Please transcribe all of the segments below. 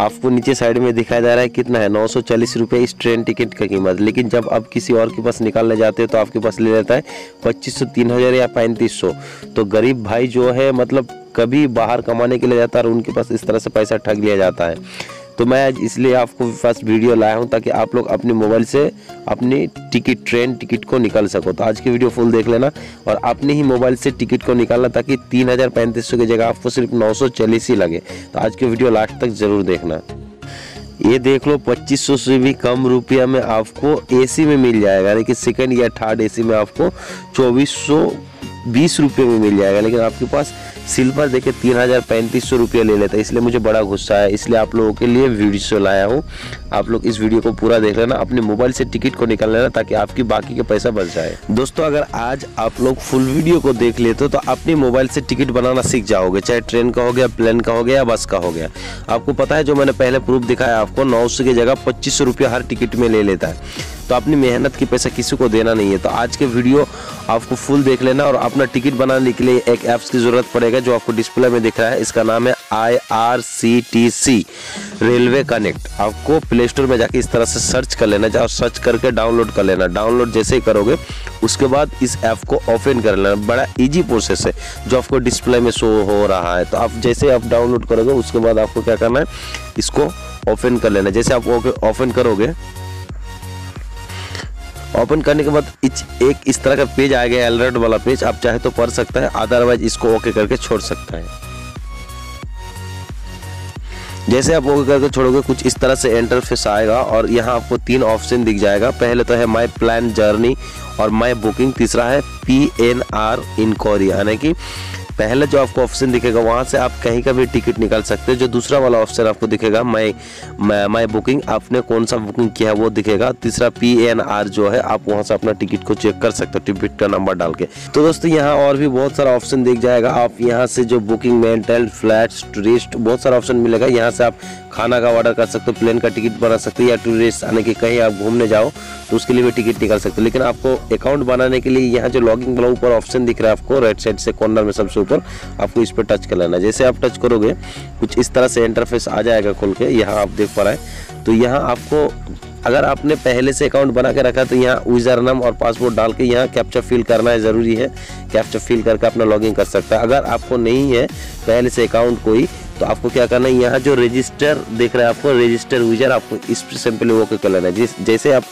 आपको नीचे साइड में दिखाया जा रहा है कितना है 940 रुपये इस ट्रेन टिकट का कीमत। लेकिन जब आप किसी और के पास निकालने जाते हो तो आपके पास ले लेता है 2500, 3000 या 3500। तो गरीब भाई जो है मतलब कभी बाहर कमाने के लिए जाता है और उनके पास इस तरह से पैसा ठग लिया जाता है। तो मैं आज इसलिए आपको फर्स्ट वीडियो लाया हूं ताकि आप लोग अपने मोबाइल से अपनी टिकट ट्रेन टिकट को निकाल सको। तो आज की वीडियो फुल देख लेना और अपने ही मोबाइल से टिकट को निकालना ताकि 3000-3500 की जगह आपको सिर्फ 940 ही लगे। तो आज की वीडियो लास्ट तक ज़रूर देखना। ये देख लो 2500 से भी कम रुपया में आपको एसी में मिल जाएगा, यानी कि सेकेंड या थर्ड एसी में आपको 2420 रुपये में मिल जाएगा। लेकिन आपके पास सिल्वर देखे 3000-3500 रुपया ले लेता है, इसलिए मुझे बड़ा गुस्सा है। इसलिए आप लोगों के लिए वीडियो लाया हूँ, आप लोग इस वीडियो को पूरा देख लेना, अपने मोबाइल से टिकट को निकाल लेना ताकि आपकी बाकी के पैसा बच जाए। दोस्तों अगर आज आप लोग फुल वीडियो को देख लेते हो तो अपने मोबाइल से टिकट बनाना सीख जाओगे, चाहे ट्रेन का हो गया, प्लेन का हो गया या बस का हो गया। आपको पता है जो मैंने पहले प्रूफ दिखाया आपको 900 की जगह 2500 रुपया हर टिकट में ले लेता है। तो अपनी मेहनत की पैसा किसी को देना नहीं है। तो आज के वीडियो आपको फुल देख लेना और अपना टिकट बनाने के लिए एक ऐप्स की ज़रूरत पड़ेगा जो आपको डिस्प्ले में दिख रहा है, इसका नाम है IRCTC रेलवे कनेक्ट। आपको प्ले स्टोर में जाके इस तरह से सर्च कर लेना, जाओ सर्च करके डाउनलोड कर लेना। डाउनलोड जैसे ही करोगे उसके बाद इस ऐप को ओपन कर लेना। बड़ा इजी प्रोसेस है जो आपको डिस्प्ले में शो हो रहा है। तो आप जैसे आप डाउनलोड करोगे उसके बाद आपको क्या करना है, इसको ओपन कर लेना। जैसे आप ओपन करोगे, ओपन करने के बाद एक इस तरह का पेज आ गया, अलर्ट वाला पेज। आप चाहे तो पढ़ सकता है, अदरवाइज इसको ओके करके छोड़ सकता है। जैसे आप ओके करके छोड़ोगे कुछ इस तरह से इंटरफेस आएगा और यहाँ आपको तीन ऑप्शन दिख जाएगा। पहले तो है माय प्लान जर्नी और माय बुकिंग, तीसरा है PNR इंक्वायरी। यानी कि पहले जो आपको ऑप्शन दिखेगा वहाँ से आप कहीं का भी टिकट निकाल सकते हो। जो दूसरा वाला ऑप्शन आपको दिखेगा माई बुकिंग, आपने कौन सा बुकिंग किया है वो दिखेगा। तीसरा PNR जो है आप वहाँ से अपना टिकट को चेक कर सकते हो टिकट का नंबर डाल के। तो दोस्तों यहाँ और भी बहुत सारा ऑप्शन दिख जाएगा। आप यहाँ से जो बुकिंग मेंटेन फ्लैट्स टूरिस्ट बहुत सारा ऑप्शन मिलेगा। यहाँ से आप खाना का ऑर्डर कर सकते हो, प्लेन का टिकट बना सकते हो या टूरिस्ट यानी कि कहीं आप घूमने जाओ तो उसके लिए भी टिकट निकाल सकते हो। लेकिन आपको अकाउंट बनाने के लिए यहाँ जो लॉगिंग वाला ऊपर ऑप्शन दिख रहा है आपको राइट साइड से कॉर्नर में सबसे ऊपर, आपको इस पर टच कर लेना। जैसे आप टच करोगे कुछ इस तरह से इंटरफेस आ जाएगा खोल के, यहाँ आप देख पा रहे हैं। तो यहाँ आपको अगर आपने पहले से अकाउंट बना के रखा तो यहाँ यूजर नाम और पासवर्ड डाल के यहाँ कैप्चा फिल करना है, ज़रूरी है। कैप्चा फिल करके अपना लॉगिन कर सकता है। अगर आपको नहीं है पहले से अकाउंट कोई तो आपको क्या करना है, यहाँ जो रजिस्टर देख रहा है आपको रजिस्टर यूजर, आपको इस पर सिंपली ओके कर लेना है। जैसे आप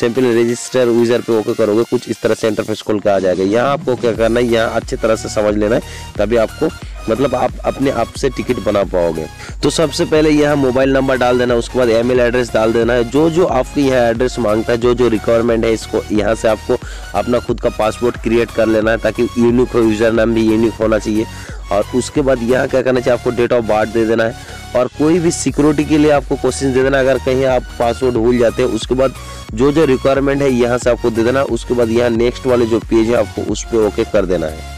सिंपली रजिस्टर यूजर पे ओके करोगे कुछ इस तरह से इंटरफेस खोल के आ जाएगा। यहाँ आपको क्या करना है, यहाँ अच्छी तरह से समझ लेना है, तभी आपको मतलब आप अपने आप से टिकट बना पाओगे। तो सबसे पहले यहाँ मोबाइल नंबर डाल देना, उसके बाद ईमेल एड्रेस डाल देना है। जो आपके यहाँ एड्रेस मांगता है, जो रिक्वायरमेंट है, इसको यहाँ से आपको अपना खुद का पासवर्ड क्रिएट कर लेना है ताकि यूनिक हो, यूजर नाम भी यूनिक होना चाहिए। और उसके बाद यहाँ क्या करना चाहिए, आपको डेट ऑफ बर्थ दे देना है और कोई भी सिक्योरिटी के लिए आपको क्वेश्चन दे देना। अगर कहीं आप पासवर्ड भूल जाते हैं उसके बाद जो रिक्वायरमेंट है यहाँ से आपको दे देना। उसके बाद यहाँ नेक्स्ट वाले जो पेज है आपको उस पर ओके कर देना है।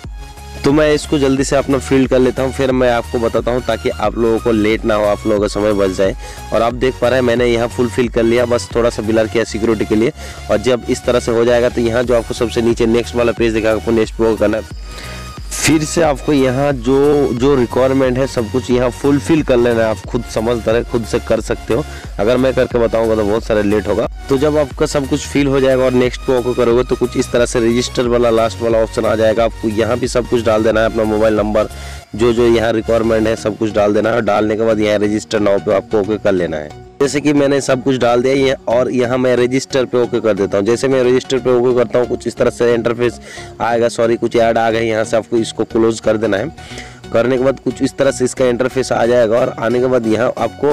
तो मैं इसको जल्दी से अपना फिल कर लेता हूँ, फिर मैं आपको बताता हूँ ताकि आप लोगों को लेट ना हो, आप लोगों का समय बच जाए। और आप देख पा रहे हैं मैंने यहाँ फुल फिल कर लिया, बस थोड़ा सा ब्लर किया सिक्योरिटी के लिए। और जब इस तरह से हो जाएगा तो यहाँ जो आपको सबसे नीचे नेक्स्ट वाला पेज दिखाएगा, आपको नेक्स्ट पे ओके करना है। फिर से आपको यहाँ जो रिक्वायरमेंट है सब कुछ यहाँ फुलफिल कर लेना है। आप खुद समझदार है, खुद से कर सकते हो। अगर मैं करके बताऊंगा तो बहुत सारे लेट होगा। तो जब आपका सब कुछ फिल हो जाएगा और नेक्स्ट को ओके करोगे तो कुछ इस तरह से रजिस्टर वाला लास्ट वाला ऑप्शन आ जाएगा। आपको यहाँ भी सब कुछ डाल देना है, अपना मोबाइल नंबर जो यहाँ रिक्वायरमेंट है सब कुछ डाल देना है। डालने के बाद यहाँ रजिस्टर नाउ पर आपको ओके कर लेना है। जैसे कि मैंने सब कुछ डाल दिया ये, और यहाँ मैं रजिस्टर पे ओके कर देता हूँ। जैसे मैं रजिस्टर पे ओके करता हूँ कुछ इस तरह से इंटरफेस आएगा, सॉरी कुछ ऐड आ गए, यहाँ से आपको इसको क्लोज कर देना है। करने के बाद कुछ इस तरह से इसका इंटरफेस आ जाएगा और आने के बाद यहाँ आपको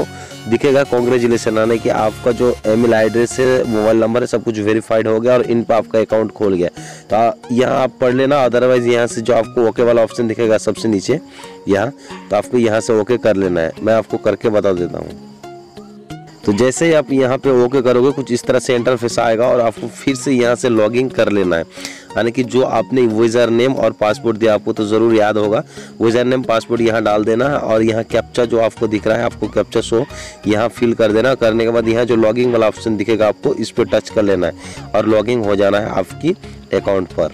दिखेगा कॉन्ग्रेचुलेसन, यानी कि आपका जो ईमेल एड्रेस है, मोबाइल नंबर है, सब कुछ वेरीफाइड हो गया और इन पर आपका अकाउंट खोल गया। तो यहाँ आप पढ़ लेना, अदरवाइज यहाँ से जो आपको ओके वाला ऑप्शन दिखेगा सबसे नीचे यहाँ, तो आपको यहाँ से ओके कर लेना है। मैं आपको करके बता देता हूँ। तो जैसे ही आप यहाँ पे ओके करोगे कुछ इस तरह से इंटरफेस आएगा और आपको फिर से यहाँ से लॉगिन कर लेना है। यानी कि जो आपने यूजर नेम और पासवर्ड दिया आपको तो ज़रूर याद होगा, यूजर नेम पासवर्ड यहाँ डाल देना है। और यहाँ कैप्चा जो आपको दिख रहा है आपको कैप्चा शो यहाँ फिल कर देना। करने के बाद यहाँ जो लॉगिंग वाला ऑप्शन दिखेगा आपको इस पर टच कर लेना है और लॉगिंग हो जाना है आपकी अकाउंट पर।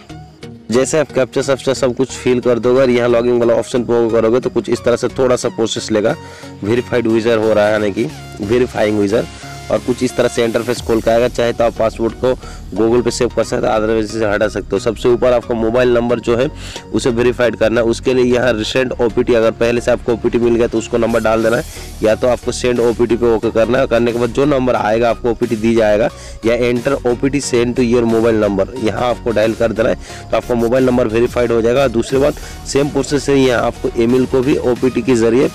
जैसे आप कैप्चा सैप्चा सब कुछ फिल कर दोगे और यहाँ लॉगिंग वाला ऑप्शन पर करोगे तो कुछ इस तरह से थोड़ा सा प्रोसेस लेगा। वेरीफाइड यूजर हो रहा है, यानी कि वेरीफाइंग यूजर, और कुछ इस तरह से इंटरफेस खोल कर आएगा। चाहे तो आप पासवर्ड को गूगल पे सेव कर सकते हैं, अदरवाइज से हटा सकते हो। सबसे ऊपर आपका मोबाइल नंबर जो है उसे वेरीफाइड करना है। उसके लिए यहाँ रिसेंट ओपीटी, अगर पहले से आपको ओपीटी मिल गया तो उसको नंबर डाल देना है, या तो आपको सेंड ओपीटी पे ओके करना है। करने के बाद जो नंबर आएगा आपको ओपीटी दी जाएगा, या एंटर ओपीटी send to your mobile number, यहाँ आपको डायल कर देना है तो आपका मोबाइल नंबर वेरीफाइड हो जाएगा। दूसरे बात सेम प्रोसेस से यहाँ आपको ईमेल को भी ओपीटी के जरिए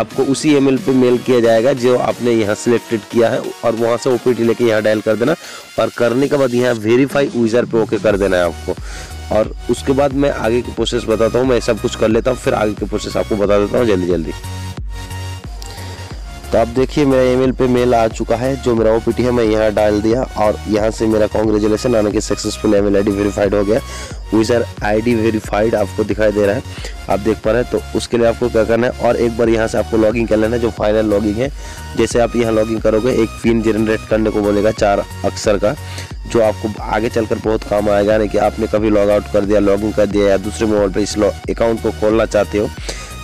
आपको उसी ईमेल पे मेल किया जाएगा जो आपने यहाँ सिलेक्टेड किया है, और वहाँ से ओपीटी लेके यहाँ डायल कर देना, और करने के बाद यहाँ वेरीफाई यूजर पे ओके कर देना है आपको। और उसके बाद मैं आगे की प्रोसेस बताता हूँ, मैं सब कुछ कर लेता हूँ फिर आगे की प्रोसेस आपको बता देता हूँ जल्दी। तो आप देखिए मेरा ईमेल पे मेल आ चुका है, जो मेरा ओपीटी है मैं यहाँ डाल दिया, और यहाँ से मेरा कॉन्ग्रेचुलेसन यानी कि सक्सेसफुल ईमेल आईडी वेरीफाइड हो गया। यूज़र आईडी वेरीफाइड आपको दिखाई दे रहा है, आप देख पा रहे हैं। तो उसके लिए आपको क्या करना है, और एक बार यहाँ से आपको लॉगिंग कर लेना है जो फाइनल लॉगिंग है। जैसे आप यहाँ लॉगिंग करोगे एक पिन जनरेट करने को बोलेगा 4 अक्षर का, जो आपको आगे चलकर बहुत काम आएगा। यानी कि आपने कभी लॉग आउट कर दिया, लॉगिंग कर दिया, या दूसरे मोबाइल पर इस अकाउंट को खोलना चाहते हो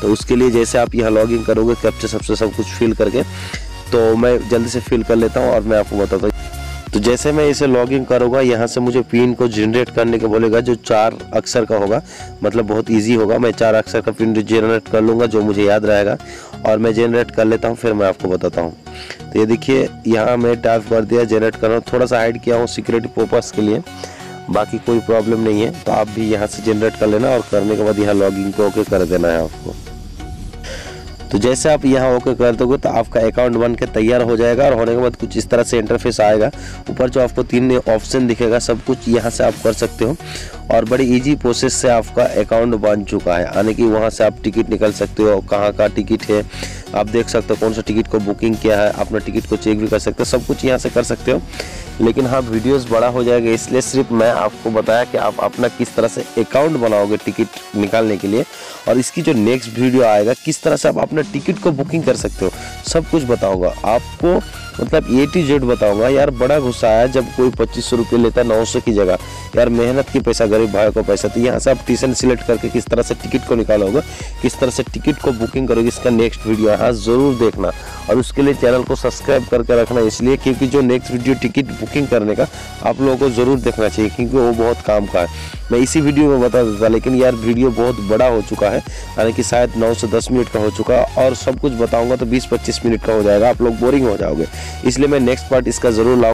तो उसके लिए जैसे आप यहाँ लॉगिंग करोगे कैप्चा सबसे सब कुछ फिल करके, तो मैं जल्दी से फिल कर लेता हूँ और मैं आपको बताता हूँ। तो जैसे मैं इसे लॉगिंग करूँगा यहाँ से मुझे पिन को जनरेट करने के बोलेगा जो 4 अक्षर का होगा, मतलब बहुत इजी होगा। मैं 4 अक्षर का पिन जनरेट कर लूँगा जो मुझे याद रहेगा, और मैं जनरेट कर लेता हूँ फिर मैं आपको बताता हूँ। तो ये देखिए यहाँ मैं टाइप कर दिया, जनरेट कर रहा हूँ, थोड़ा सा हाइड किया हूँ सिक्योरिटी पर्पज़ के लिए, बाकी कोई प्रॉब्लम नहीं है। तो आप भी यहाँ से जनरेट कर लेना, और करने के बाद यहाँ लॉगिंग को ओके कर देना है आपको। तो जैसे आप यहाँ ओके कर दोगे तो आपका अकाउंट बन के तैयार हो जाएगा, और होने के बाद कुछ इस तरह से इंटरफेस आएगा। ऊपर जो आपको 3 ऑप्शन दिखेगा सब कुछ यहाँ से आप कर सकते हो, और बड़ी इजी प्रोसेस से आपका अकाउंट बन चुका है। यानी कि वहाँ से आप टिकट निकल सकते हो, कहाँ का टिकट है आप देख सकते हो, कौन सा टिकट को बुकिंग किया है, अपना टिकट को चेक भी कर सकते हो, सब कुछ यहाँ से कर सकते हो। लेकिन हाँ, वीडियोस बड़ा हो जाएगा इसलिए सिर्फ मैं आपको बताया कि आप अपना किस तरह से अकाउंट बनाओगे टिकट निकालने के लिए, और इसकी जो नेक्स्ट वीडियो आएगा किस तरह से आप अपना टिकट को बुकिंग कर सकते हो, सब कुछ बताऊँगा आपको, मतलब A to Z बताऊंगा। यार बड़ा गुस्सा आया जब कोई 2500 रुपये लेता है 900 की जगह, यार मेहनत की पैसा, गरीब भाई को पैसा। तो यहाँ से आप टीसन सिलेक्ट करके किस तरह से टिकट को निकालोगे, किस तरह से टिकट को बुकिंग करोगे, इसका नेक्स्ट वीडियो है, ज़रूर देखना। और उसके लिए चैनल को सब्सक्राइब करके रखना, इसलिए क्योंकि जो नेक्स्ट वीडियो टिकट बुकिंग करने का आप लोगों को ज़रूर देखना चाहिए, क्योंकि वो बहुत काम का है। मैं इसी वीडियो में बता देता, लेकिन यार वीडियो बहुत बड़ा हो चुका है, यानी कि शायद 9 से 10 मिनट का हो चुका है, और सब कुछ बताऊंगा तो 20-25 मिनट का हो जाएगा, आप लोग बोरिंग हो जाओगे। इसलिए मैं नेक्स्ट पार्ट इसका ज़रूर लाऊंगा।